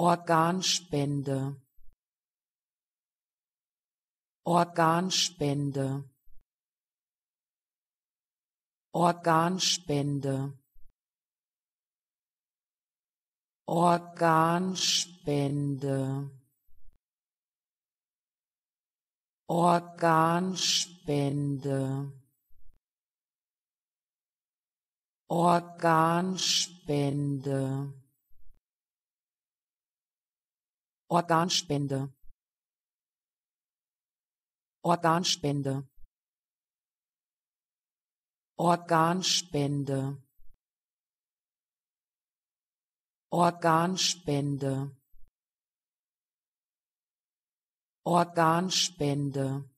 Organspende, Organspende, Organspende, Organspende, Organspende, Organspende, Organspende, Organspende, Organspende, Organspende, Organspende.